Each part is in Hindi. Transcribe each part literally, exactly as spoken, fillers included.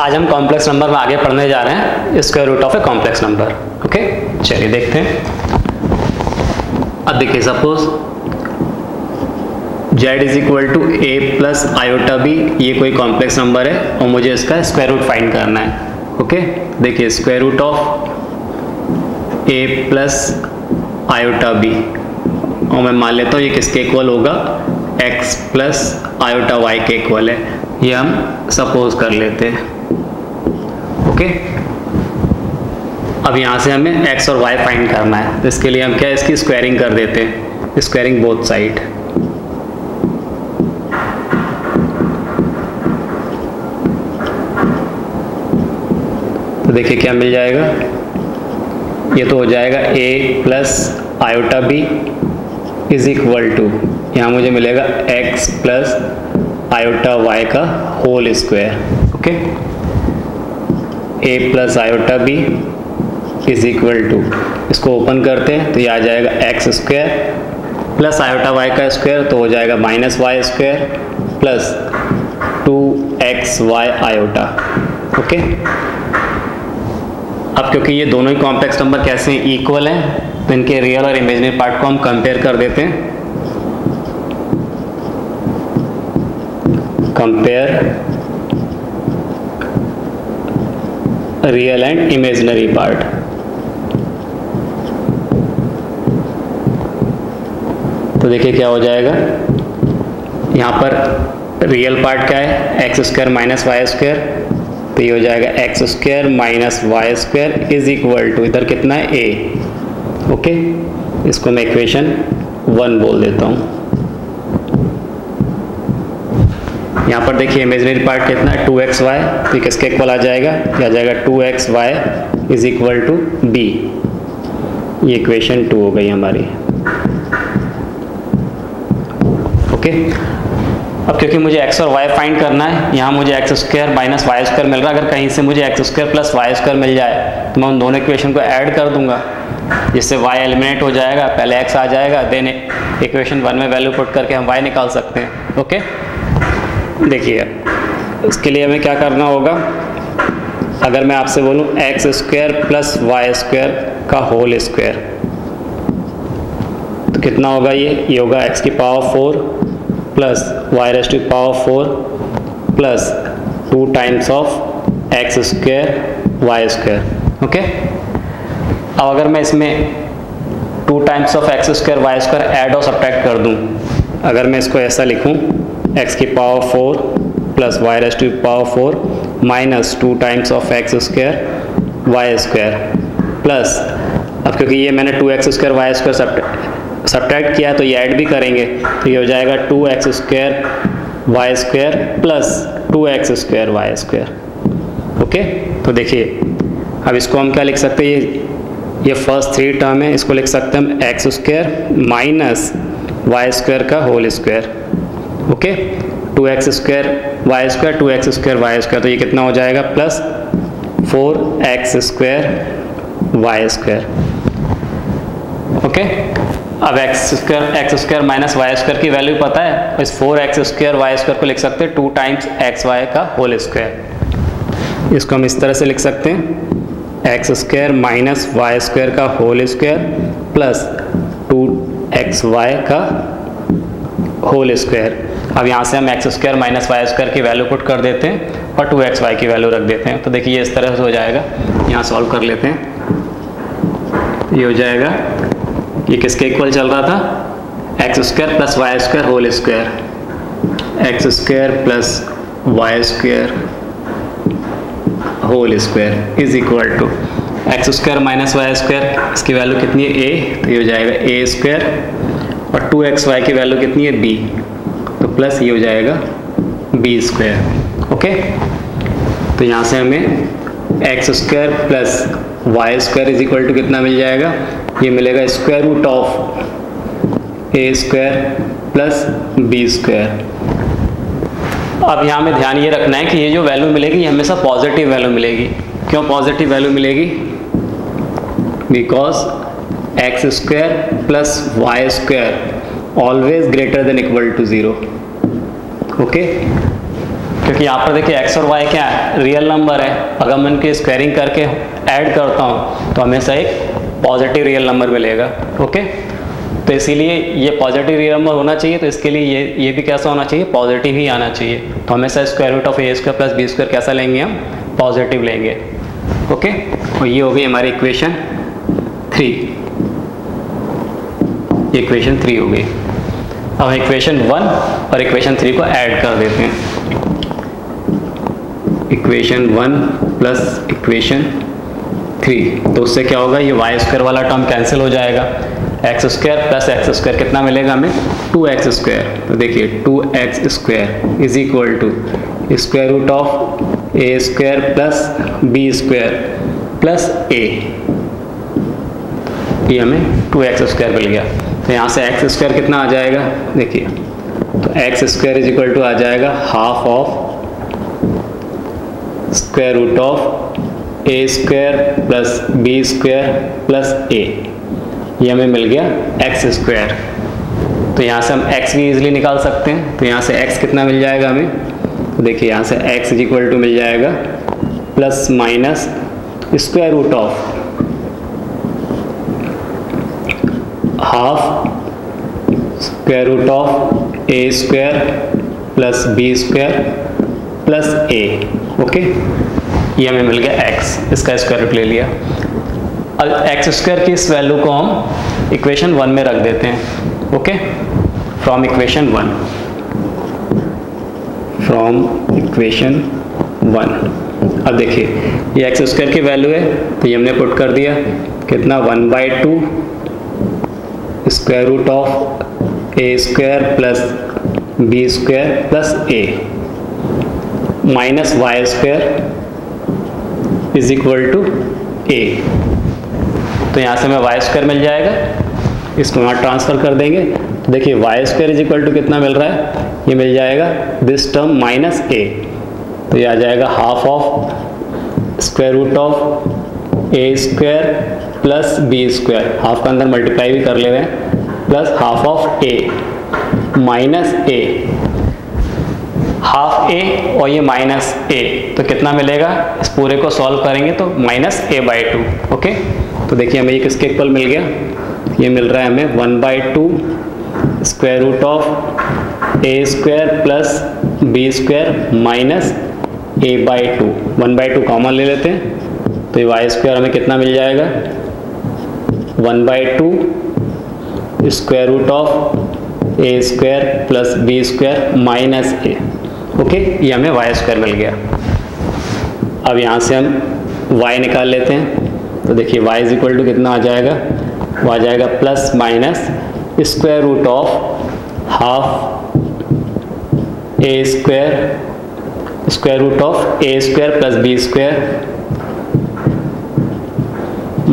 आज हम कॉम्प्लेक्स नंबर में आगे पढ़ने जा रहे हैं square root of A complex number. Okay चलिए देखते हैं। अब देखिए suppose Z is equal to A plus iota B, ये कोई कॉम्प्लेक्स नंबर है और मुझे इसका स्क्वायर रूट फाइंड करना है। ओके देखिए square root of A plus iota B और मैं मान लेता हूँ ये किसके इक्वल होगा, एक्स प्लस आयोटा वाई के इक्वल है, ये हम सपोज कर लेते हैं। ओके अब यहाँ से हमें x और y फाइंड करना है, तो इसके लिए हम क्या इसकी स्क्वायरिंग कर देते हैं, स्क्वायरिंग बोथ साइड। तो देखिए क्या मिल जाएगा, ये तो हो जाएगा a plus iota b is equal to, यहाँ मुझे मिलेगा x प्लस आयोटा y का whole square. Okay a plus iota b is equal to, इसको ओपन करते हैं तो ये आ जाएगा x square plus iota Y का स्क्वायर, तो हो जाएगा minus Y square plus two x Y iota. Okay अब क्योंकि ये दोनों ही कॉम्प्लेक्स नंबर कैसे इक्वल हैं तो इनके रियल और इमेजिनरी पार्ट को हम कंपेयर कर देते हैं। Compare real and imaginary part. तो देखिए क्या हो जाएगा, यहाँ पर रियल पार्ट क्या है, x square minus Y square, तो ये हो जाएगा x square minus Y square is equal to, इधर कितना है ए। ओके इसको मैं इक्वेशन वन बोल देता हूँ। यहाँ पर देखिए इमेजिनरी पार्ट कितना है, टू एक्स वाई, तो किसके इक्वल आ जाएगा, ये आ जाएगा two x Y is equal to B, ये इक्वेशन टू हो गई हमारी। Okay okay. अब क्योंकि मुझे x और y फाइंड करना है, यहाँ मुझे x square minus Y square मिल रहा है, अगर कहीं से मुझे x square plus Y square मिल जाए तो मैं उन दोनों इक्वेशन को ऐड कर दूंगा, जिससे y एलिमिनेट हो जाएगा, पहले x आ जाएगा, देन इक्वेशन वन में वैल्यू पुट करके हम y निकाल सकते हैं। Okay okay? देखिए इसके लिए हमें क्या करना होगा, अगर मैं आपसे बोलूँ x square plus Y square का होल स्क्वायर तो कितना होगा, ये ये होगा एक्स की power four plus Y raised power four plus two times of x square Y square. Okay अब अगर मैं इसमें two times of x square Y square add और सब्ट्रैक्ट कर दूं, अगर मैं इसको ऐसा लिखूं एक्स की power four plus Y raised power four minus two times of x square Y square plus, अब क्योंकि ये मैंने two x square Y square subtract किया तो ये ऐड भी करेंगे, तो ये हो जाएगा two x square Y square plus two x square Y square. Okay तो देखिए अब इसको हम क्या लिख सकते हैं, ये ये फर्स्ट थ्री टर्म है, इसको लिख सकते हैं हम x square minus Y square का whole square. Okay two x square Y square two x square Y square, तो ये कितना हो जाएगा plus four x square Y square. Okay अब x square x square minus Y square की वैल्यू पता है, इस four x square Y square को लिख सकते हैं टू टाइम्स एक्स वाई का होल स्क्वायर, इसको हम इस तरह से लिख सकते हैं x square minus Y square का whole square plus two x y का होल स्क्वायर। अब यहाँ से हम x square minus Y square की वैल्यू पुट कर देते हैं और टू एक्स वाई की वैल्यू रख देते हैं, तो देखिए इस तरह से हो जाएगा, यहाँ सॉल्व कर लेते हैं, ये हो जाएगा, ये किसके इक्वल चल रहा था, x square plus Y square whole square, x square plus Y square whole square is equal to x square minus Y square, इसकी वैल्यू कितनी है ए, तो ये हो जाएगा ए स्क्वायर और टू एक्स वाई की वैल्यू कितनी है बी, तो प्लस ये हो जाएगा बी स्क्वायर। ओके तो यहाँ से हमें x square plus Y square is equal to कितना मिल जाएगा, ये मिलेगा square root of a square plus b square. अब यहाँ में ध्यान ये रखना है कि ये जो वैल्यू मिलेगी हमेशा पॉजिटिव वैल्यू मिलेगी, क्यों पॉजिटिव वैल्यू मिलेगी, because x square plus Y square always greater than equal to zero. Okay क्योंकि यहाँ पर देखिए एक्स और वाई क्या है, रियल नंबर है। अगर मैं इनकी स्क्वायरिंग करके ऐड करता हूँ तो हमेशा एक पॉजिटिव रियल नंबर मिलेगा। ओके, तो इसीलिए ये पॉजिटिव रियल नंबर होना चाहिए, तो इसके लिए ये ये भी कैसा होना चाहिए, पॉजिटिव ही आना चाहिए। तो हमेशा square root of a square plus b square कैसा लेंगे, हम पॉजिटिव लेंगे। ओके, और ये हो गई हमारी इक्वेशन थ्री, इक्वेशन थ्री हो गई। अब इक्वेशन वन और इक्वेशन थ्री को ऐड कर देते हैं, equation one plus equation three. तो उससे क्या होगा, ये वाई स्क्वायर वाला टर्म कैंसिल हो जाएगा, x square plus x square कितना मिलेगा हमें, टू एक्स स्क्वायर। तो देखिए two x square is equal to square root of a square plus b square plus a, ये हमें टू एक्स स्क्वायर मिल गया। तो यहाँ से एक्स स्क्वायर कितना आ जाएगा, देखिए तो x square is equal to आ जाएगा half of square root of a square plus b square plus a, ये हमें मिल गया एक्स स्क्वायर। तो यहाँ से हम x भी इजीली निकाल सकते हैं, तो यहाँ से x कितना मिल जाएगा हमें, तो देखिए यहाँ से x इक्वल टू मिल जाएगा plus minus square root of half square root of a square plus b square plus a. Okay, ये हमें मिल गया x, इसका स्क्वायर रूट ले लिया। एक्स स्क्वायर की इस वैल्यू को हम इक्वेशन वन में रख देते हैं। Okay, from equation one, from equation one. अब देखिए ये एक्स स्क्वायर की वैल्यू है, तो ये हमने पुट कर दिया, कितना one by two square root of a square plus b square plus a minus Y square is equal to a. तो यहाँ से हमें वाई स्क्वायर मिल जाएगा, इसको वहाँ ट्रांसफर कर देंगे, तो देखिए y square is equal to कितना मिल रहा है, ये मिल जाएगा दिस टर्म माइनस ए, तो ये आ जाएगा half of square root of a square plus b square, half का अंदर मल्टीप्लाई भी कर ले रहे हैं, plus half of a minus a, half a और ये माइनस ए, तो कितना मिलेगा, इस पूरे को सॉल्व करेंगे तो minus a by two. Okay, तो देखिए हमें ये किसके इक्वल मिल गया, ये मिल रहा है हमें one by two square root of a square plus b square minus a by two, one by two common ले लेते हैं, तो ये वाई स्क्वायर हमें कितना मिल जाएगा, one by two square root of a square plus b square minus a. Okay, ये हमें वाई स्क्वायर मिल गया। अब यहाँ से हम वाई निकाल लेते हैं, तो देखिए y इज इक्वल टू कितना आ जाएगा, वो आ जाएगा plus minus square root of half a square square root of a square plus b square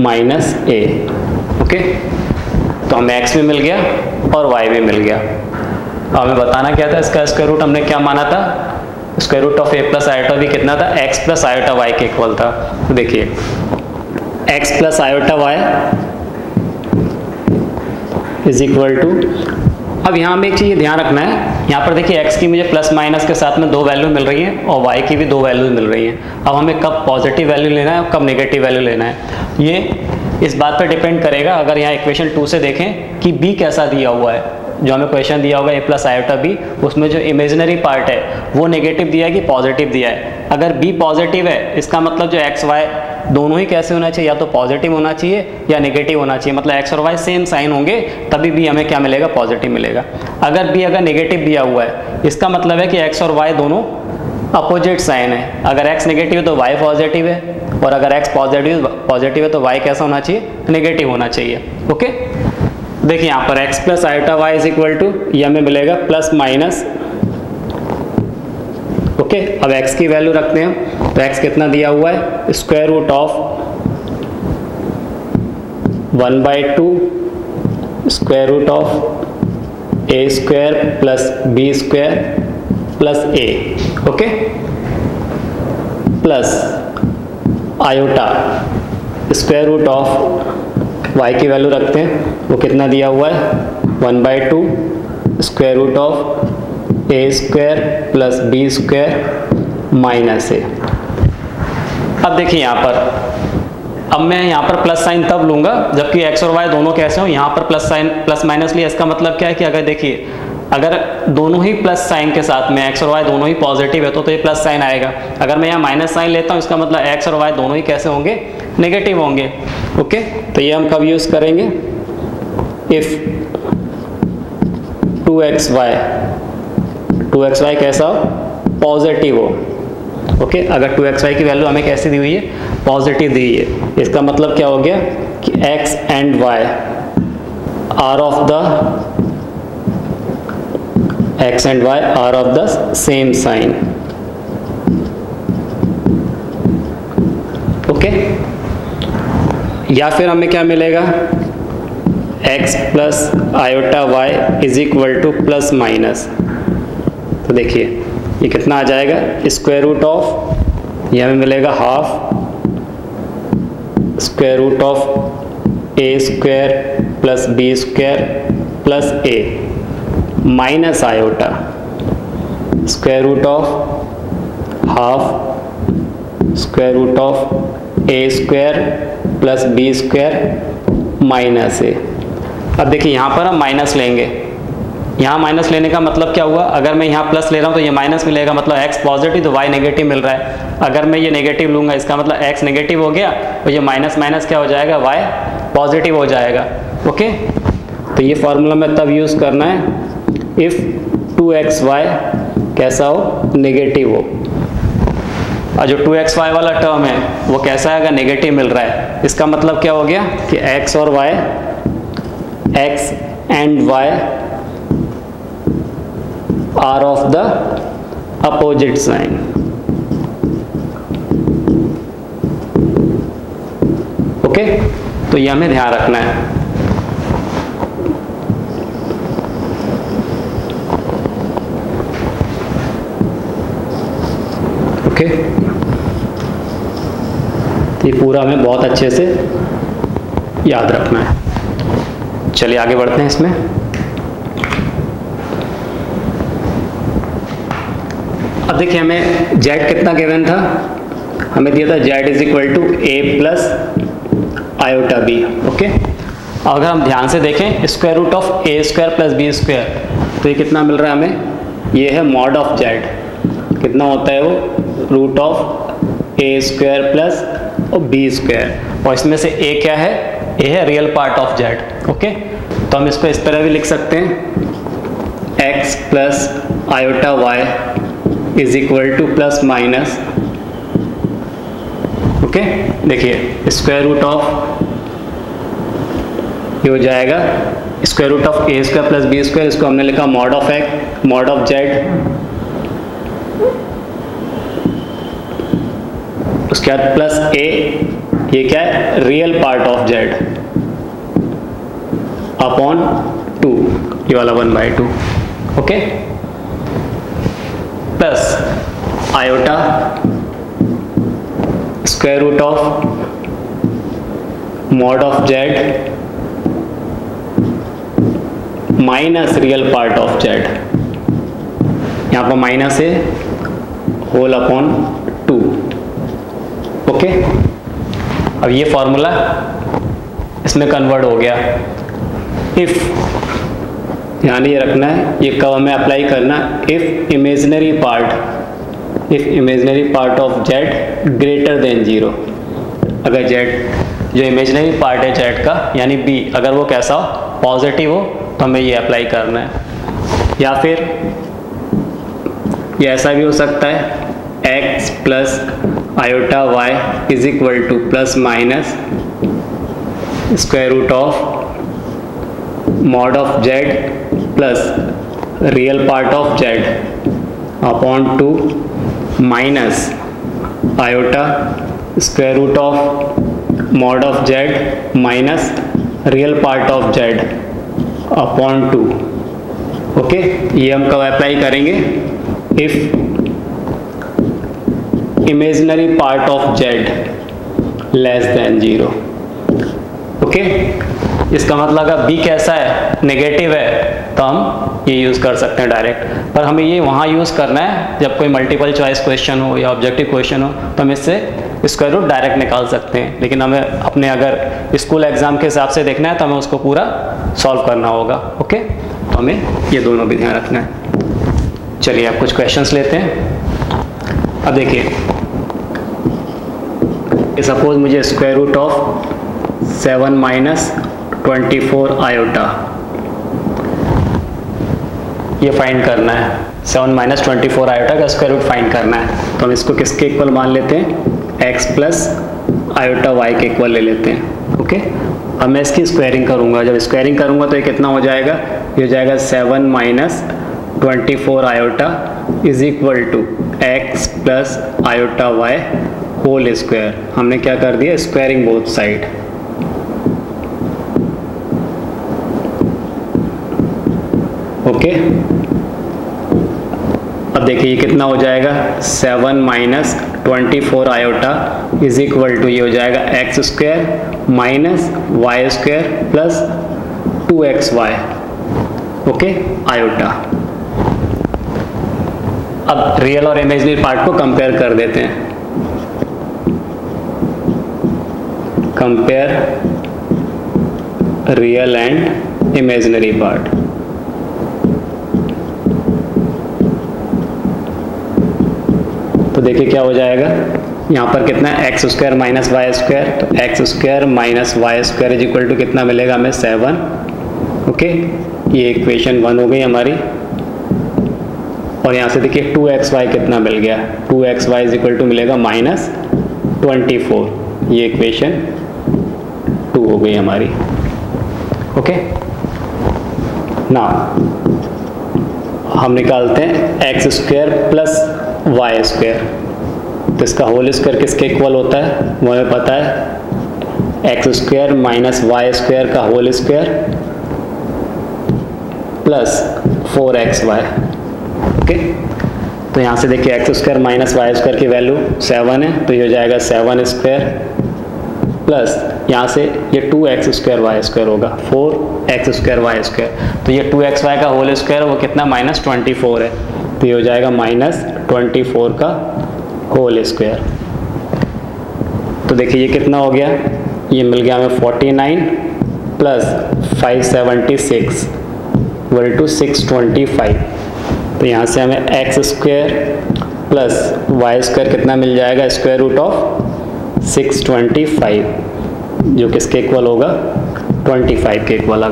minus a. Okay, तो हमें x भी मिल गया और y भी मिल गया। अब हमें बताना क्या था, इसका स्क्वायर रूट हमने क्या माना था, square root of a plus iota भी कितना था, x प्लस आयोटा y के इक्वल था। तो देखिए x plus iota y is equal to, अब यहाँ हमें एक चीज़ ध्यान रखना है, यहाँ पर देखिए x की मुझे प्लस माइनस के साथ में दो वैल्यू मिल रही है और y की भी दो वैल्यू मिल रही हैं। अब हमें कब पॉजिटिव वैल्यू लेना है और कब नेगेटिव वैल्यू लेना है, ये इस बात पर डिपेंड करेगा। अगर यहाँ इक्वेशन टू से देखें कि b कैसा दिया हुआ है, जो हमें क्वेश्चन दिया होगा ए प्लस आयोटा बी, उसमें जो इमेजिनरी पार्ट है वो नेगेटिव दिया है कि पॉजिटिव दिया है। अगर बी पॉजिटिव है, इसका मतलब जो एक्स वाई दोनों ही कैसे होना चाहिए, या तो पॉजिटिव होना चाहिए या नेगेटिव होना चाहिए, मतलब एक्स और वाई सेम साइन होंगे तभी भी हमें क्या मिलेगा, पॉजिटिव मिलेगा। अगर बी अगर नेगेटिव दिया हुआ है, इसका मतलब है कि एक्स और वाई दोनों अपोजिट साइन है, अगर एक्स नेगेटिव है तो वाई पॉजिटिव है, और अगर एक्स पॉजिटिव पॉजिटिव है तो वाई कैसा होना चाहिए, नेगेटिव होना चाहिए। ओके, देखिए यहाँ पर x plus iota y is equal to, ये हमें मिलेगा प्लस माइनस। ओके, अब x की वैल्यू रखते हैं, तो x कितना दिया हुआ है, square root of one by two square root of a square plus b square plus a. Okay, plus iota square root of y की वैल्यू रखते हैं, वो कितना दिया हुआ है, one by two square root of a square plus b square minus है। अब देखिए यहाँ पर, अब मैं यहाँ पर प्लस साइन तब लूंगा जबकि एक्स और वाई दोनों कैसे हो। यहाँ पर प्लस साइन प्लस माइनस लिया, इसका मतलब क्या है कि अगर देखिए अगर दोनों ही प्लस साइन के साथ में एक्स और वाई दोनों ही पॉजिटिव है तो तो ये प्लस साइन आएगा। अगर मैं यहाँ माइनस साइन लेता हूँ इसका मतलब एक्स और वाई दोनों ही कैसे होंगे, नेगेटिव होंगे। ओके, तो ये हम कब यूज करेंगे, if two x y two x y कैसा हो, पॉजिटिव हो। ओके, अगर टू एक्स वाई की वैल्यू हमें कैसी दी हुई है, पॉजिटिव दी है, इसका मतलब क्या हो गया कि x and y are of the x and y are of the same sign. Okay? या फिर हमें क्या मिलेगा, x plus iota y is equal to plus minus. तो देखिए ये कितना आ जाएगा, स्क्वायर रूट ऑफ, यह हमें मिलेगा half square root of a square plus b square plus a minus iota square root of half square root of a square plus b square minus a. अब देखिए यहाँ पर हम माइनस लेंगे, यहाँ माइनस लेने का मतलब क्या हुआ, अगर मैं यहाँ प्लस ले रहा हूँ तो ये माइनस मिलेगा, मतलब x पॉजिटिव तो y नेगेटिव मिल रहा है। अगर मैं ये नेगेटिव लूँगा इसका मतलब x नेगेटिव हो गया और ये माइनस माइनस क्या हो जाएगा, y पॉजिटिव हो जाएगा। ओके, तो ये फार्मूला में तब यूज़ करना है इफ टू एक्स वाई कैसा हो, नेगेटिव हो, और जो टू एक्स वाई वाला टर्म है वो कैसा आएगा, नेगेटिव मिल रहा है। इसका मतलब क्या हो गया कि x और y, x and y are of the opposite sign. Okay, तो ये हमें ध्यान रखना है। Okay. तो ये पूरा हमें बहुत अच्छे से याद रखना है। चलिए आगे बढ़ते हैं इसमें। अब देखिए हमें z कितना गिवन था, हमें दिया था z is equal to A plus iota b. Okay, अगर हम ध्यान से देखें square root of a square plus b square, तो ये कितना मिल रहा है हमें, ये है मॉड ऑफ z, कितना होता है वो root of a square plus और बी स्क्वायर, और इसमें से ए क्या है, ए है real part of z. Okay, तो हम इसको इस तरह भी लिख सकते हैं x plus iota y is equal to plus minus. Okay, देखिए स्क्वायर रूट ऑफ ये हो जाएगा square root of a square plus b square, इसको हमने लिखा mod of x mod of z, उसके बाद प्लस ए, ये क्या है real part of z upon two, ये वाला one by two. Okay, plus iota square root of mod of z minus real part of z, यहाँ पर माइनस है whole upon two. Okay okay? अब ये फॉर्मूला इसमें कन्वर्ट हो गया। इफ ध्यान ये रखना है, ये कब हमें अप्लाई करना, if imaginary part if imaginary part of Z greater than zero, अगर जेड जो इमेजिनरी पार्ट है जेड का यानी बी अगर वो कैसा हो, पॉजिटिव हो, तो हमें ये अप्लाई करना है। या फिर ये ऐसा भी हो सकता है x plus iota y is equal to plus minus square root of mod of z plus real part of z upon two minus iota square root of mod of z minus real part of z upon two. Okay, ये हम कब अप्लाई करेंगे, if imaginary part of z less than zero. Okay, इसका मतलब अगर बी कैसा है, नेगेटिव है, तो हम ये यूज़ कर सकते हैं डायरेक्ट। पर हमें ये वहाँ यूज़ करना है जब कोई मल्टीपल चॉइस क्वेश्चन हो या ऑब्जेक्टिव क्वेश्चन हो, तो हम इससे स्क्वायर रूट डायरेक्ट निकाल सकते हैं। लेकिन हमें अपने अगर स्कूल एग्ज़ाम के हिसाब से देखना है तो हमें उसको पूरा सॉल्व करना होगा। ओके, तो हमें ये दोनों भी ध्यान रखना है। चलिए आप कुछ क्वेश्चंस लेते हैं। अब देखिए, सपोज मुझे square root of seven minus twenty four iota ये फाइंड करना है। Seven minus twenty four iota का स्क्वायर रूट फाइंड करना है, तो हम इसको किसके इक्वल मान लेते हैं? एक्स प्लस आयोटा वाई के इक्वल ले लेते हैं। ओके, अब मैं इसकी स्क्वायरिंग करूंगा। जब स्क्वायरिंग करूंगा तो ये कितना हो जाएगा? ये हो जाएगा seven minus twenty four iota is equal to x plus iota y whole square. हमने क्या कर दिया? Squaring both side. ओके, अब देखिए ये कितना हो जाएगा? Seven minus twenty four iota is equal to ये हो जाएगा x square minus Y square plus two x y. Okay, iota. अब रियल और इमेजनरी पार्ट को कंपेयर कर देते हैं। Compare real and imaginary part. तो देखिए क्या हो जाएगा, यहाँ पर कितना x square minus Y square, तो x square minus Y square is equal to कितना मिलेगा हमें? सेवन। ओके, ये इक्वेशन वन हो गई हमारी। और यहाँ से देखिए टू एक्स वाई कितना मिल गया? Two x Y is equal to मिलेगा माइनस ट्वेंटी फोर। ये इक्वेशन टू हो गई हमारी। ओके, ना हम निकालते हैं x square plus Y square. तो इसका होल स्क्वायर किसके इक्वल होता है? वो हमें पता है, x square minus Y square का whole square plus four x y. Okay, तो यहाँ से देखिए x square minus Y square की वैल्यू सेवन है, तो ये हो जाएगा सेवन स्क्वायर प्लस यहाँ से ये two x square Y square होगा four x square Y square. तो ये टू एक्स वाई का होल स्क्वायर वो कितना? माइनस ट्वेंटी फोर है, तो ये हो जाएगा माइनस ट्वेंटी फोर का होल स्क्वायर। तो देखिए ये कितना हो गया? ये मिल गया हमें forty nine plus five seventy six equal to six twenty five. तो यहाँ से हमें x square plus Y square कितना मिल जाएगा? Square root of six twenty five, जो किसके इक्वल होगा? ट्वेंटी फाइव के इक्वल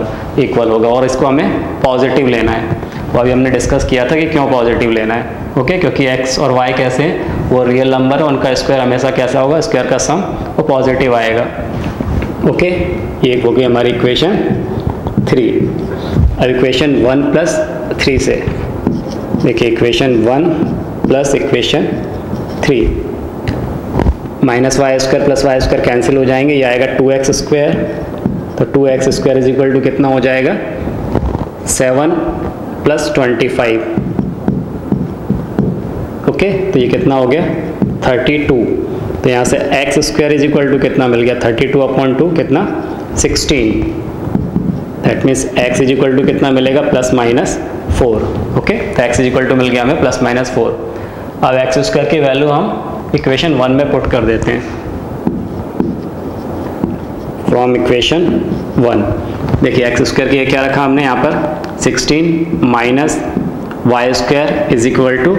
इक्वल होगा। और इसको हमें पॉजिटिव लेना है। तो अभी हमने डिस्कस किया था कि क्यों पॉजिटिव लेना है। Okay okay? क्योंकि x और y कैसे हैं, वो रियल नंबर है, उनका स्क्वायर हमेशा कैसा होगा? स्क्वायर का सम वो पॉजिटिव आएगा। Okay okay? ये होगी हमारी इक्वेशन थ्री। अब इक्वेशन वन प्लस थ्री से देखिए, equation one plus equation three, minus Y square plus Y square cancel हो जाएंगे। ये आएगा टू एक्स स्क्वायर, तो two x square is equal to कितना हो जाएगा? Seven plus twenty five. Okay, तो ये कितना हो गया? Thirty two. तो यहाँ से x square is equal to कितना मिल गया? थर्टी टू अपॉन टू कितना? Sixteen. That means x is equal to कितना मिलेगा? Plus minus four. ओके, तो एक्स इज इक्वल टू मिल गया हमें प्लस माइनस फोर। अब एक्स स्क्वायर की वैल्यू हम इक्वेशन वन में पुट कर देते हैं। फ्रॉम इक्वेशन वन देखिए एक्स स्क्वायर की क्या रखा हमने यहाँ पर? Sixteen minus Y square is equal to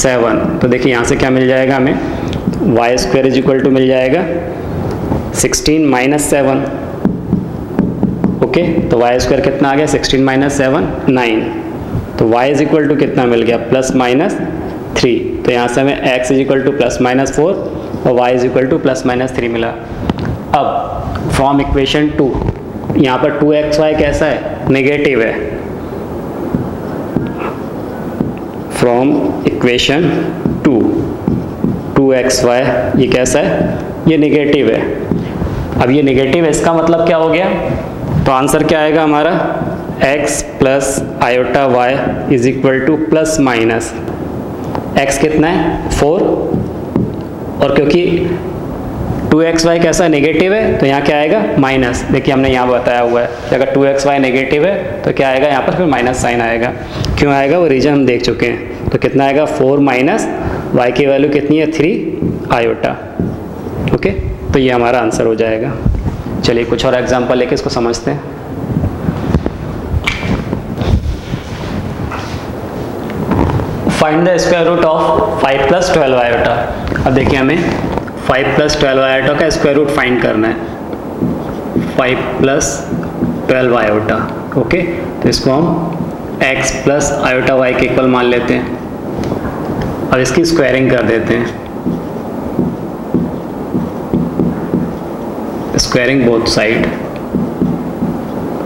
seven. तो देखिए यहाँ से क्या मिल जाएगा हमें? Y square is equal to मिल जाएगा सिक्सटीन माइनस सेवन। ओके, तो वाई स्क्वायर कितना आ गया? Sixteen minus seven nine. तो वाई इज इक्वल टू कितना मिल गया? Plus minus three. तो यहाँ से हमें x is equal to plus minus four और y is equal to plus minus three मिला। अब फ्रॉम इक्वेशन टू यहाँ पर टू एक्स वाई कैसा है? नेगेटिव है। From equation two two x y ये कैसा है? ये नेगेटिव है। अब ये नेगेटिव है, इसका मतलब क्या हो गया? तो आंसर क्या आएगा हमारा? X plus iota y is equal to plus minus x कितना है? फोर। और क्योंकि टू एक्स वाई कैसा नेगेटिव है तो यहाँ क्या आएगा माइनस। देखिए हमने यहाँ बताया हुआ है कि अगर टू एक्स वाई नेगेटिव है तो क्या आएगा यहाँ पर फिर माइनस साइन आएगा। क्यों आएगा वो रीजन हम देख चुके हैं। तो कितना आएगा फोर माइनस वाई की वैल्यू कितनी है थ्री आयोटा। ओके तो ये हमारा आंसर हो जाएगा। चलिए कुछ और एग्जाम्पल लेके इसको समझते हैं। Find the square root of five plus twelve iota. अब देखिए हमें फाइव प्लस ट्वेल्व आयोटा का स्क्वायर रूट फाइंड करना है। Five plus twelve iota okay तो इसको हम x प्लस आयोटा वाई के इक्वल मान लेते हैं और इसकी स्क्वायरिंग कर देते हैं, स्क्वायरिंग बोथ साइड।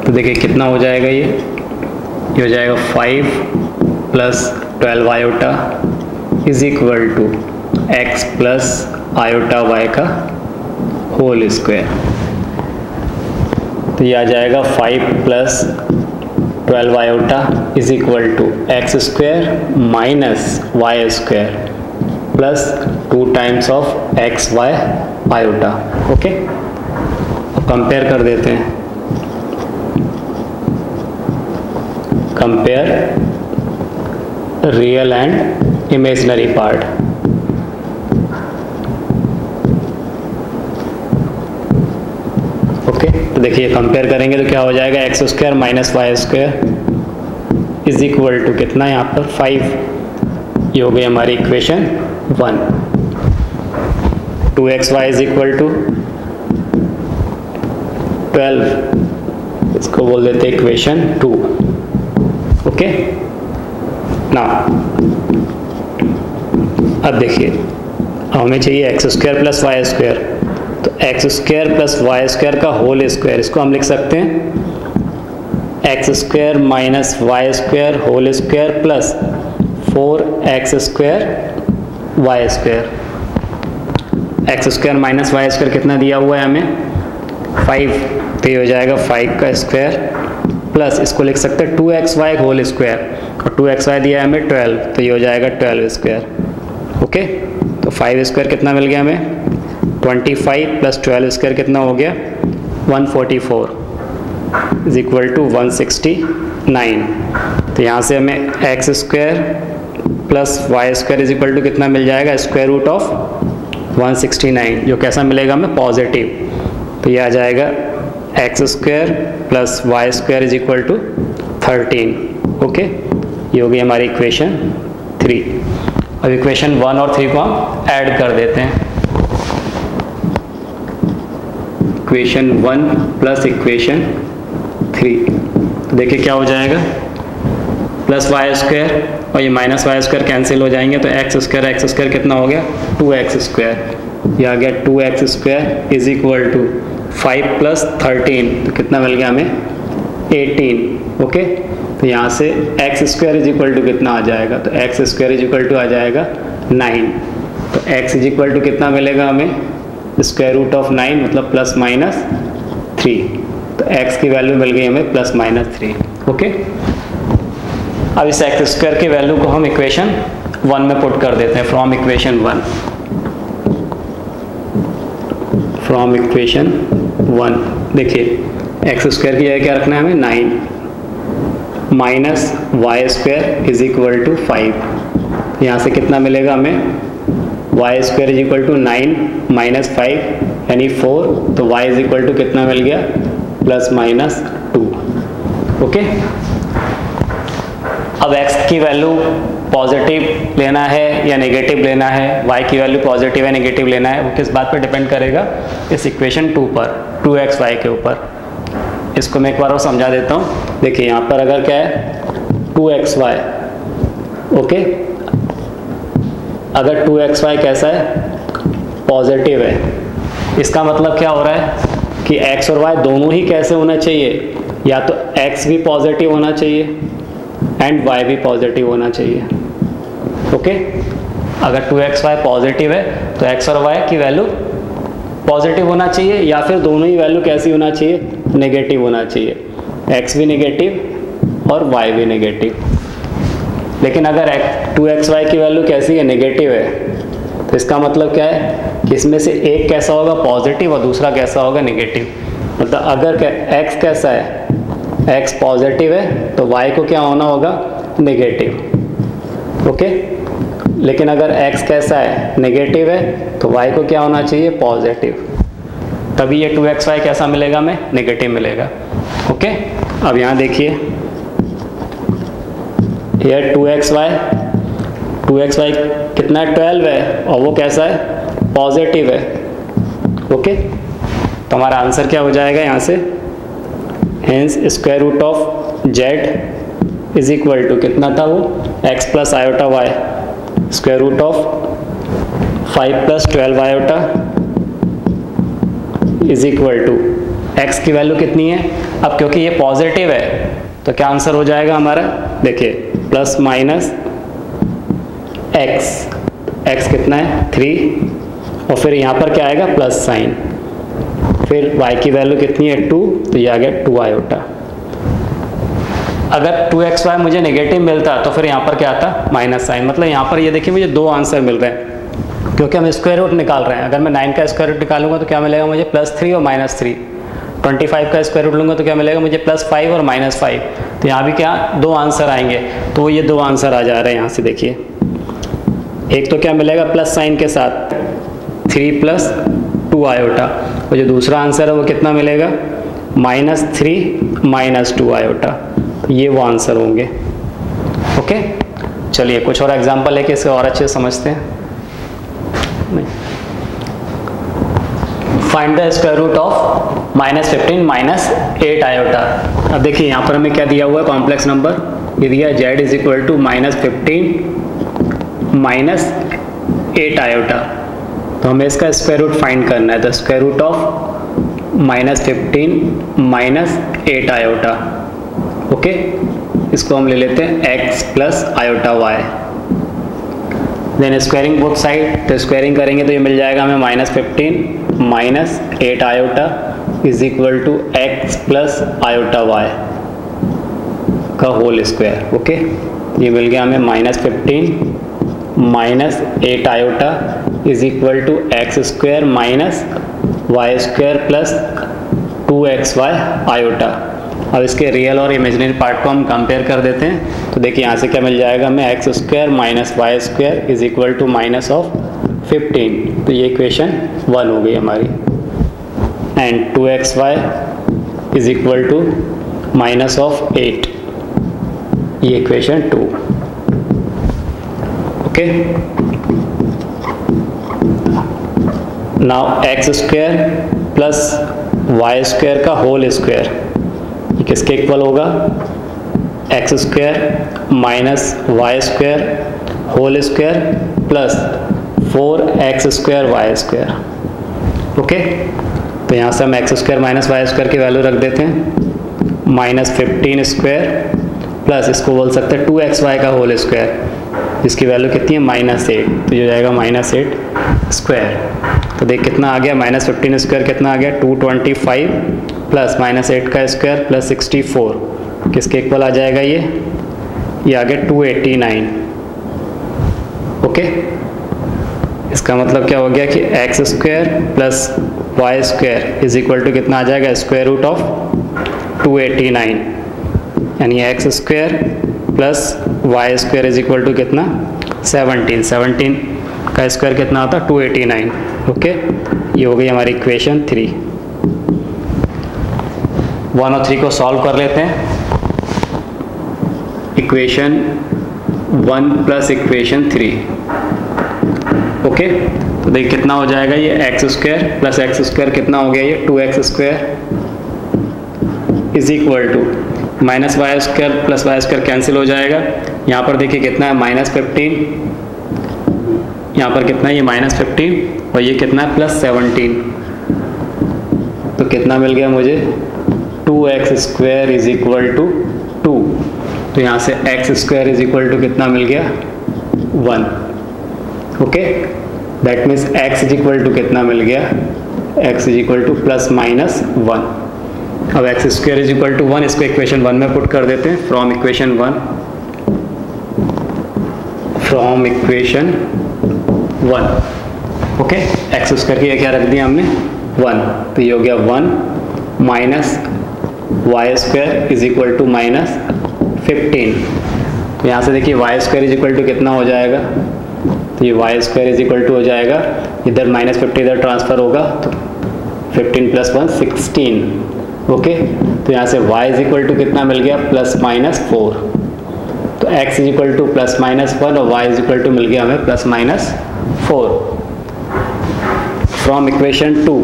तो देखिए कितना हो जाएगा ये ये हो जाएगा five plus twelve iota is equal to x plus iota Y का होल स्क्वायर। तो ये आ जाएगा five plus twelve iota is equal to x square minus Y square plus two times of x Y iota. Okay compare कर देते हैं, compare real and imaginary part. Okay तो देखिए कंपेयर करेंगे तो क्या हो जाएगा x square minus Y square is equal to कितना यहाँ पर फाइव। ये हो गई हमारी equation one. Two x Y is equal to twelve, इसको बोल देते इक्वेशन टू। ओके ना अब देखिए हमें चाहिए x square plus Y square, तो x square plus Y square का होल स्क्वायर, इसको हम लिख सकते हैं x square minus Y square whole square plus four x square Y square. X square minus Y square कितना दिया हुआ है हमें फाइव, तो ये हो जाएगा फाइव का स्क्वायर प्लस इसको लिख सकते हैं two x y whole square और टू एक्स वाई दिया है हमें ट्वेल्व, तो ये हो जाएगा ट्वेल्व स्क्वायर। ओके तो फाइव स्क्वायर कितना मिल गया हमें twenty five plus twelve square कितना हो गया one forty four is equal to one sixty nine. तो यहाँ से हमें x square plus Y square is equal to कितना मिल जाएगा square root of one sixty nine, जो कैसा मिलेगा हमें पॉजिटिव। तो ये आ जाएगा x square plus Y square is equal to thirteen. Okay ये होगी हमारी इक्वेशन थ्री। अब इक्वेशन वन और थ्री को हम ऐड कर देते हैं, equation one plus equation three. तो देखिए क्या हो जाएगा प्लस वाई स्क्वायर और ये माइनस वाई स्क्वायर कैंसिल हो जाएंगे, तो एक्स स्क्वायर एक्स स्क्वायर कितना हो गया टू एक्स स्क्वायर। ये आ गया two x square is equal to five plus thirteen, तो कितना मिल गया हमें एटीन। ओके तो यहाँ से x square is equal to कितना आ जाएगा, तो x square is equal to आ जाएगा नाइन। तो x इज इक्वल टू कितना मिलेगा हमें स्क्वायर रूट ऑफ नाइन मतलब प्लस माइनस थ्री। तो x की वैल्यू मिल गई हमें प्लस माइनस थ्री। ओके अब इस एक्स स्क्वायर की वैल्यू को हम इक्वेशन वन में पुट कर देते हैं from equation one from equation one. देखिए एक्स स्क्वायर की जगह क्या रखना है हमें nine minus Y square is equal to five. यहाँ से कितना मिलेगा हमें y square is equal to nine minus five यानी फोर, तो वाई इज इक्वल टू कितना मिल गया प्लस माइनस टू। ओके अब एक्स की वैल्यू पॉजिटिव लेना है या नेगेटिव लेना है, y की वैल्यू पॉजिटिव या नेगेटिव लेना है, वो किस बात पर डिपेंड करेगा इस इक्वेशन टू पर, टू एक्स वाई के ऊपर। इसको मैं एक बार और समझा देता हूँ। देखिए यहाँ पर अगर क्या है टू एक्स वाई ओके, अगर टू एक्स वाई कैसा है पॉजिटिव है, इसका मतलब क्या हो रहा है कि x और y दोनों ही कैसे होना चाहिए, या तो x भी पॉजिटिव होना चाहिए एंड y भी पॉजिटिव होना चाहिए। Okay okay? अगर टू एक्स वाई पॉजिटिव है तो x और y की वैल्यू पॉजिटिव होना चाहिए या फिर दोनों ही वैल्यू कैसी होना चाहिए नेगेटिव होना चाहिए, x भी नेगेटिव और y भी नेगेटिव। लेकिन अगर टू एक्स वाई की वैल्यू कैसी है नेगेटिव है तो तो इसका मतलब क्या है कि इसमें से एक कैसा होगा पॉजिटिव और दूसरा कैसा होगा नेगेटिव। मतलब अगर x कैसा है, x पॉजिटिव है तो y को क्या होना होगा नेगेटिव। ओके, लेकिन अगर x कैसा है नेगेटिव है तो y को क्या होना चाहिए पॉजिटिव, तभी ये टू एक्स वाई कैसा मिलेगा हमें नेगेटिव मिलेगा। ओके, अब यहाँ देखिए ये two x y two x y कितना है ट्वेल्व है और वो कैसा है पॉजिटिव है। ओके, तो हमारा आंसर क्या हो जाएगा यहाँ से, hence square root of z is equal to कितना था वो x plus iota y square root of five plus twelve iota is equal to x की वैल्यू कितनी है। अब क्योंकि ये पॉजिटिव है तो क्या आंसर हो जाएगा हमारा, देखिए प्लस माइनस एक्स, एक्स कितना है थ्री और फिर यहाँ पर क्या आएगा प्लस साइन, फिर y की वैल्यू कितनी है टू तो ये आ गया टू आयोटा। अगर टू एक्स वाई मुझे नेगेटिव मिलता तो फिर यहाँ पर क्या आता माइनस साइन। मतलब यहाँ पर ये देखिए मुझे दो आंसर मिल रहे हैं क्योंकि हम स्क्वायर रूट निकाल रहे हैं। अगर मैं नाइन का स्क्वायर रूट निकालूंगा तो क्या मिलेगा मुझे प्लस थ्री और माइनस थ्री, ट्वेंटी फाइव का स्क्वायर रूट लूंगा तो क्या मिलेगा मुझे प्लस फाइव और माइनस फाइव। तो यहाँ भी क्या दो आंसर आएंगे, तो ये दो आंसर आ जा रहे हैं यहाँ से देखिए। एक तो क्या मिलेगा प्लस साइन के साथ थ्री प्लस टू आयोटा और जो दूसरा आंसर है वो कितना मिलेगा minus three minus two iota, तो ये वो आंसर होंगे। ओके, चलिए कुछ और एग्जाम्पल लेके इसको और अच्छे से समझते हैं। Find the square root of minus fifteen minus eight iota. अब देखिए यहाँ पर हमें क्या दिया हुआ है कॉम्प्लेक्स नंबर, ये दिया z is equal to minus fifteen minus eight iota, तो हमें इसका स्क्वायर रूट फाइंड करना है। The square root of minus fifteen minus eight iota. Okay, इसको हम ले लेते हैं x plus iota y, then squaring both side, तो स्क्वायरिंग करेंगे तो ये मिल जाएगा हमें minus fifteen minus eight iota is equal to x plus iota Y का होल स्क्वायर। ओके, ये मिल गया हमें minus fifteen minus eight iota is equal to x square minus Y square plus two x Y iota. अब इसके रियल और इमेजिनरी पार्ट को हम कंपेयर कर देते हैं, तो देखिए यहाँ से क्या मिल जाएगा हमें x square minus Y square is equal to minus of fifteen, तो ये इक्वेशन वन हो गई हमारी, and two x Y is equal to minus of eight, ये equation two. Okay, now x square plus Y square का होल स्क्वायर किसके इक्वल होगा, x square minus Y square whole square plus four x square Y square. Okay, तो यहाँ से हम x square minus Y square की वैल्यू रख देते हैं माइनस फिफ्टीन स्क्वायर प्लस इसको बोल सकते हैं टू एक्स वाई का होल स्क्वायर, इसकी वैल्यू कितनी है माइनस एट, तो ये जाएगा माइनस एट स्क्वायर। तो देख कितना आ गया माइनस फिफ्टीन स्क्वायर कितना आ गया two twenty five plus minus eight का स्क्वायर प्लस सिक्सटी फोर, किसके इक्वल आ जाएगा ये ये आगे टू एटी नाइन। ओके, इसका मतलब क्या हो गया कि x square plus Y square is equal to कितना आ जाएगा square root of two eighty nine, यानी x square plus Y square is equal to कितना सेवनटीन, सेवनटीन का स्क्वायर कितना आता है टू एटी नाइन। ओके, ये हो गई हमारी इक्वेशन थ्री। वन और थ्री को सॉल्व कर लेते हैं, equation one plus equation three. Okay, तो देखिए कितना हो जाएगा ये x square plus x square कितना हो गया ये two x square is equal to minus Y square plus Y square cancel हो जाएगा। यहाँ पर देखिए कितना है माइनस फिफ्टीन, यहाँ पर कितना है ये माइनस फिफ्टीन और ये कितना है प्लस सेवनटीन, तो कितना मिल गया मुझे two x square is equal to two, तो यहाँ से x square is equal to कितना मिल गया one. Okay, that means x is equal to कितना मिल गया x is equal to plus minus one. अब x square is equal to one, इसको इक्वेशन वन में पुट कर देते हैं, from equation one from equation one okay, access करके ये क्या रख दिया हमने वन, तो ये हो गया one minus Y square is equal to minus fifteen. तो यहाँ से देखिए y square is equal to कितना हो जाएगा, तो ये y square is equal to हो जाएगा, इधर माइनस फिफ्टी इधर ट्रांसफर होगा तो fifteen plus one sixteen. Okay, तो यहाँ से y इज इक्वल टू कितना मिल गया प्लस माइनस फोर, तो x is equal to plus minus one और y इज इक्वल टू मिल गया हमें plus minus four. From equation two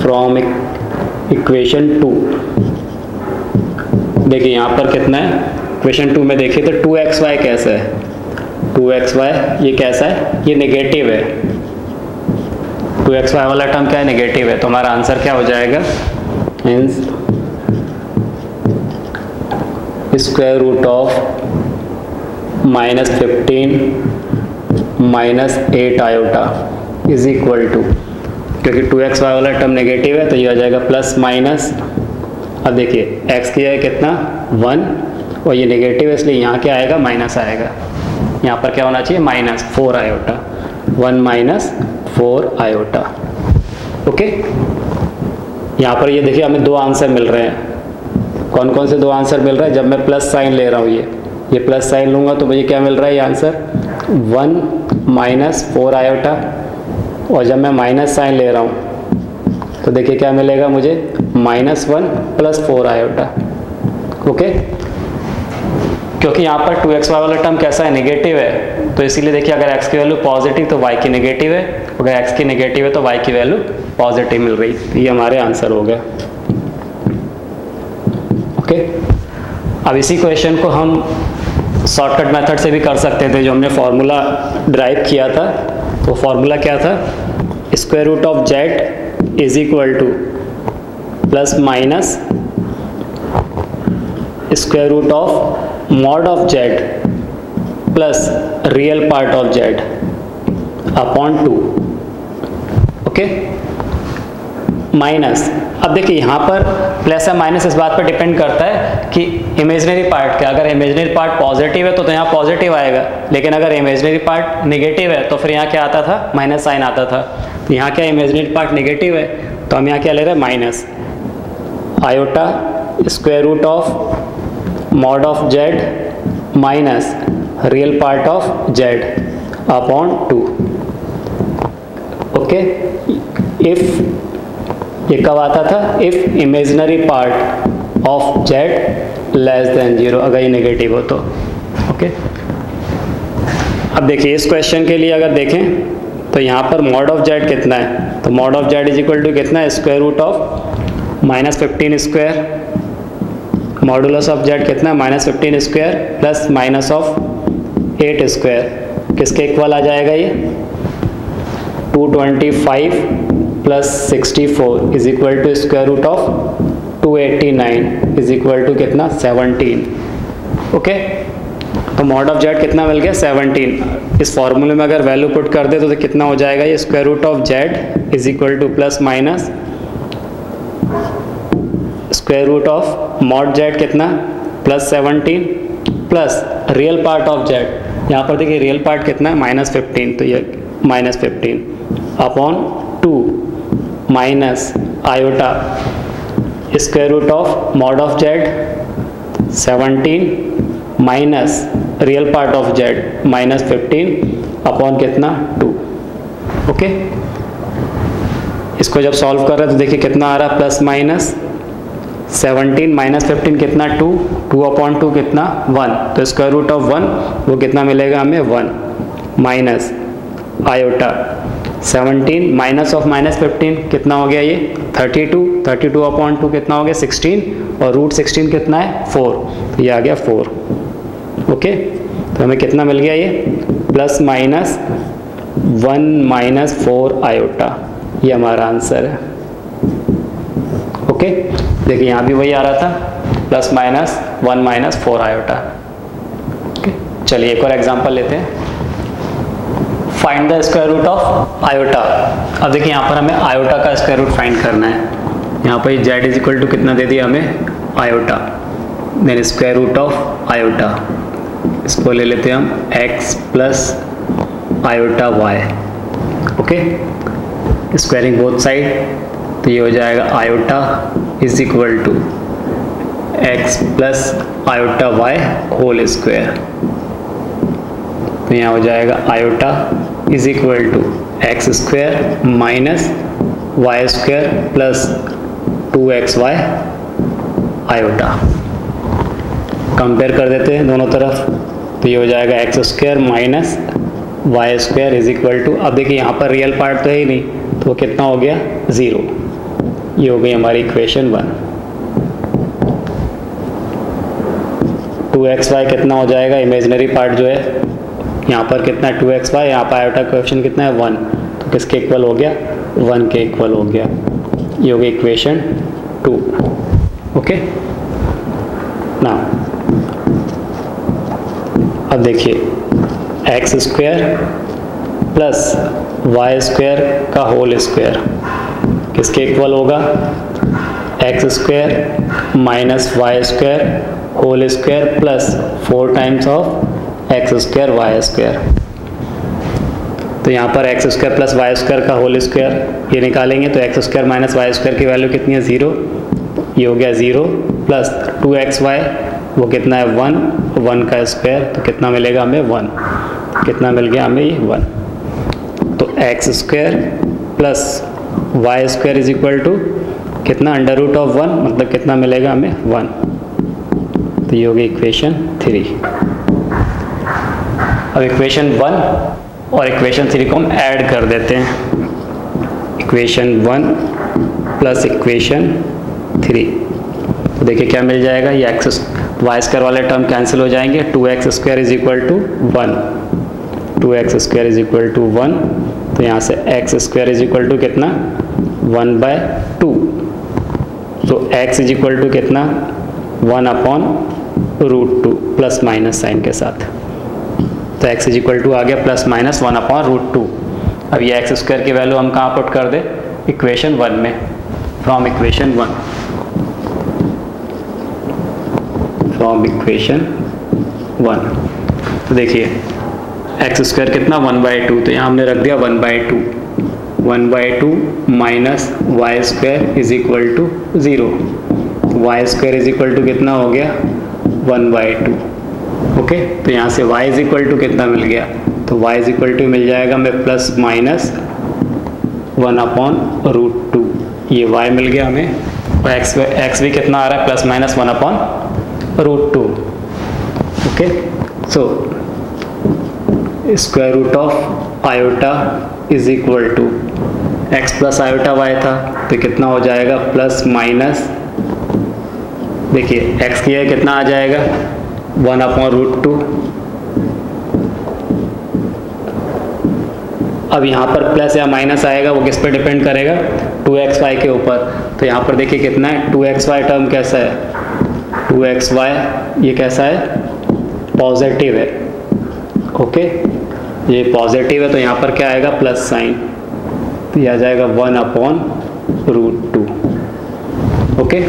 from equation two देखिए यहाँ पर कितना है, इक्वेशन टू में देखिए तो टू एक्स वाई कैसा है, टू एक्स वाई ये कैसा है, ये नेगेटिव है, टू एक्स वाई वाला टर्म क्या है नेगेटिव है, तो हमारा आंसर क्या हो जाएगा square root of minus fifteen minus eight iota is equal to, क्योंकि टू एक्स वाई वाला टर्म नेगेटिव है तो ये हो जाएगा प्लस माइनस, अब देखिए एक्स किया है कितना वन और ये नेगेटिव है इसलिए यहाँ क्या आएगा माइनस आएगा, यहाँ पर क्या होना चाहिए minus four iota, one minus four iota. Okay, यहाँ पर ये देखिए हमें दो आंसर मिल रहे हैं, कौन कौन से दो आंसर मिल रहे हैं, जब मैं प्लस साइन ले रहा हूँ ये ये प्लस साइन लूँगा तो मुझे क्या मिल रहा है ये answer one minus four iota, और जब मैं माइनस साइन ले रहा हूँ तो देखिए क्या मिलेगा मुझे minus one plus four iota. Okay, क्योंकि यहाँ पर टू एक्स वाई वाला टर्म कैसा है नेगेटिव है, तो इसीलिए देखिए अगर x की वैल्यू पॉजिटिव तो y की नेगेटिव है, अगर x की नेगेटिव है तो y की वैल्यू पॉजिटिव मिल रही, तो ये हमारे आंसर हो गया। ओके, अब इसी क्वेश्चन को हम शॉर्टकट मेथड से भी कर सकते थे, जो हमने फार्मूला ड्राइव किया था, तो फार्मूला क्या था square root of z is equal to plus minus square root of mod of z plus real part of z upon two. Okay minus, अब देखिए यहाँ पर प्लस या माइनस इस बात पर डिपेंड करता है कि इमेजिनरी पार्ट क्या, अगर इमेजिनरी पार्ट पॉजिटिव है तो, तो यहाँ पॉजिटिव आएगा, लेकिन अगर इमेजिनरी पार्ट निगेटिव है तो फिर यहाँ क्या आता था माइनस साइन आता था, तो यहाँ क्या इमेजिनरी पार्ट निगेटिव है तो हम यहाँ क्या ले रहे हैं minus iota square root of mod of z minus real part of z upon two. Okay, if ये कब आता था if imaginary part of z less than zero, अगर ये नेगेटिव हो तो। ओके, अब देखिए इस क्वेश्चन के लिए अगर देखें तो यहाँ पर मॉड ऑफ जेड कितना है, तो mod of z is equal to कितना है square root of minus fifteen square modulus of z कितना है minus fifteen square plus minus of eight square, किसके इक्वल आ जाएगा ये two twenty five plus sixty four is equal to square root of two eighty nine is equal to कितना सेवनटीन। ओके, तो मॉड ऑफ जेड कितना मिल गया सेवनटीन, इस फॉर्मूले में अगर वैल्यू पुट कर दे तो, तो कितना हो जाएगा ये square root of z is equal to plus minus square root of mod z कितना plus seventeen plus real part of z, यहाँ पर देखिए रियल पार्ट कितना है माइनस फिफ्टीन, तो ये minus fifteen upon two minus iota square root of mod of z seventeen minus real part of z minus fifteen upon कितना टू। ओके, इसको जब सॉल्व कर रहे हैं तो देखिए कितना आ रहा है plus minus seventeen minus fifteen कितना टू, टू अपॉन टू कितना वन, तो स्क्वायर रूट ऑफ वन वो कितना मिलेगा हमें one minus iota seventeen minus of minus fifteen कितना हो गया ये thirty two, thirty two upon two कितना हो गया सिक्सटीन और रूट सिक्सटीन कितना है फोर, तो ये आ गया फोर। ओके, तो हमें कितना मिल गया ये plus minus one minus four iota, ये हमारा आंसर है। ओके, देखिए यहाँ भी वही आ रहा था plus minus one minus four iota. Okay, चलिए एक और एग्जांपल लेते हैं, find the square root of iota. अब देखिए यहाँ पर हमें आयोटा का स्क्वायर रूट फाइंड करना है, यहाँ पर जेड इज इक्वल टू कितना दे दिया हमें iota, then square root of iota इसको ले लेते हैं हम x plus iota y, okay, squaring both side, तो ये हो जाएगा iota is equal to x plus iota y whole square. तो यहाँ हो जाएगा iota is equal to x square minus Y square plus two x Y iota. Compare कर देते हैं दोनों तरफ, तो ये हो जाएगा x square minus Y square is equal to, अब देखिए यहाँ पर रियल पार्ट तो है ही नहीं, तो कितना हो गया, ज़ीरो। ये हो गई हमारी equation one. Two x y कितना हो जाएगा, इमेजिनरी पार्ट जो है यहाँ पर कितना टू एक्स वाई, यहाँ पर आयोटा क्वेश्चन कितना है वन, तो किसके इक्वल हो गया, वन के इक्वल हो गया। ये हो गई इक्वेशन टू, ओके। ना अब देखिए x square plus Y square का होल स्क्वायर किसके इक्वल होगा, x square minus Y square whole square plus four times of x square Y square. तो यहाँ पर x square plus Y square का होल स्क्वायर ये निकालेंगे, तो x square minus Y square की वैल्यू कितनी है, ज़ीरो। ये हो गया zero plus two x y वो कितना है वन, वन का स्क्वायर तो कितना मिलेगा हमें वन, कितना मिल गया हमें ये वन। तो x square plus Y square is equal to कितना, अंडर रूट ऑफ वन, मतलब कितना मिलेगा हमें वन। तो ये होगी इक्वेशन थ्री। अब इक्वेशन वन और इक्वेशन थ्री को हम ऐड कर देते हैं, equation one plus equation three. तो देखिए क्या मिल जाएगा, ये एक्स वाई स्क्वायर वाले टर्म कैंसिल हो जाएंगे, two x square is equal to one, two x square is equal to one. तो यहाँ से x square is equal to कितना, वन बाय टू, तो एक्स इज इक्वल टू कितना, one upon root two plus minus sign के साथ। तो एक्स इज इक्वल टू आ गया plus minus one upon root two. अब ये एक्स स्क्वायर की वैल्यू हम कहाँ पुट कर दे, इक्वेशन वन में, from equation one, from equation one. तो देखिए एक्स स्क्वायर कितना वन बाई टू, तो यहाँ हमने रख दिया one by two, one by two minus Y square is equal to zero, y square is equal to कितना हो गया, वन बाई टू, ओके। तो यहाँ से वाई इज इक्वल टू कितना मिल गया, तो वाई इज इक्वल टू मिल जाएगा हमें plus minus one upon root two, ये वाई मिल गया हमें, और एक्स एक्स भी कितना आ रहा है, plus minus one upon root two, okay. So square root of iota is equal to x plus iota y था, तो कितना हो जाएगा प्लस माइनस, देखिए x की है कितना आ जाएगा, वन अपॉन रूट टू। अब यहाँ पर प्लस या माइनस आएगा वो किस पे डिपेंड करेगा, टू एक्स वाई के ऊपर। तो यहाँ पर देखिए कितना है, टू एक्स वाई टर्म कैसा है, टू एक्स वाई ये कैसा है, पॉजिटिव है, ओके, ये पॉजिटिव है, तो यहाँ पर क्या आएगा प्लस साइन, तो ये आ जाएगा one upon root two, okay.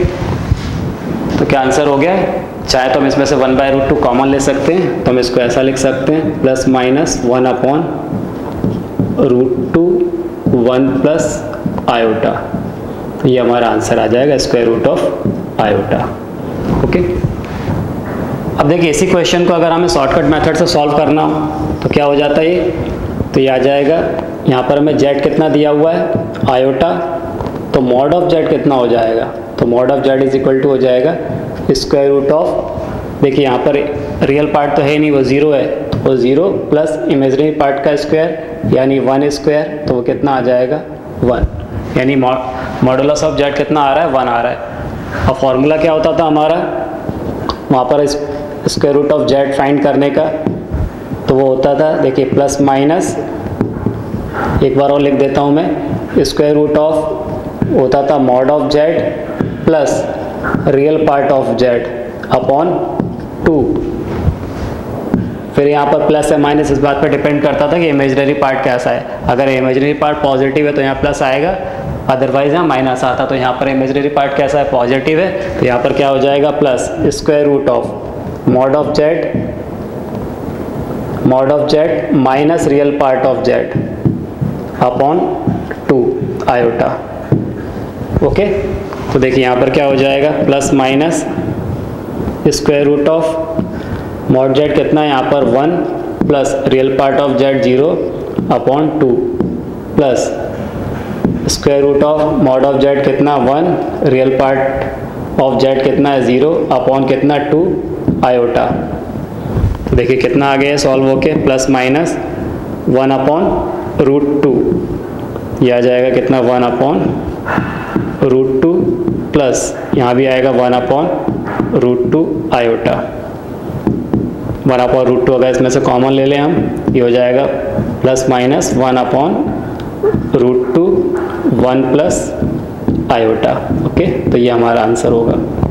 तो क्या आंसर हो गया है, चाहे तो हम इसमें से one by root two common ले सकते हैं, तो हम इसको ऐसा लिख सकते हैं plus minus one upon root two one plus iota. तो ये हमारा आंसर आ जाएगा square root of iota, okay. अब देखिए इसी क्वेश्चन को अगर हमें शॉर्टकट मेथड से सॉल्व करना हो तो क्या हो जाता है ये, तो ये आ जाएगा, यहाँ पर हमें जेड कितना दिया हुआ है, आयोटा, तो मॉड ऑफ जेड कितना हो जाएगा, तो mod of z is equal to हो जाएगा स्क्वायर रूट ऑफ, देखिए यहाँ पर रियल पार्ट तो है नहीं, वो ज़ीरो है, वो ज़ीरो प्लस इमेजनरी पार्ट का स्क्वायर यानी वन स्क्वायर, तो वो कितना आ जाएगा वन, यानी मॉडुलस ऑफ जेड कितना आ रहा है, वन आ रहा है। और फार्मूला क्या होता था हमारा वहाँ पर square root of z find करने का, तो वो होता था देखिए प्लस माइनस, एक बार और लिख देता हूँ मैं, स्क्वायर रूट ऑफ होता था mod of z plus real part of z upon two, फिर यहाँ पर प्लस या माइनस इस बात पर डिपेंड करता था कि इमेजनरी पार्ट कैसा है, अगर इमेजनरी पार्ट पॉजिटिव है तो यहाँ प्लस आएगा, अदरवाइज यहाँ माइनस आता। तो यहाँ पर इमेजनरी पार्ट कैसा है, पॉजिटिव है, तो यहाँ पर क्या हो जाएगा plus square root of mod of z mod of z minus real part of z upon two iota. Okay, तो देखिए यहाँ पर क्या हो जाएगा, plus minus square root of mod z कितना है यहाँ पर one plus real part of z zero upon two plus square root of mod of z कितना one real part of z कितना है जीरो अपॉन कितना टू आयोटा। तो देखिए कितना आ गया है सॉल्व होके, plus minus one upon root two, यह आ जाएगा कितना one upon root two plus यहाँ भी आएगा one upon root two iota. One upon root two अगर इसमें से कॉमन ले लें हम, ये हो जाएगा plus minus one upon root two one plus iota. Okay, तो ये हमारा आंसर होगा।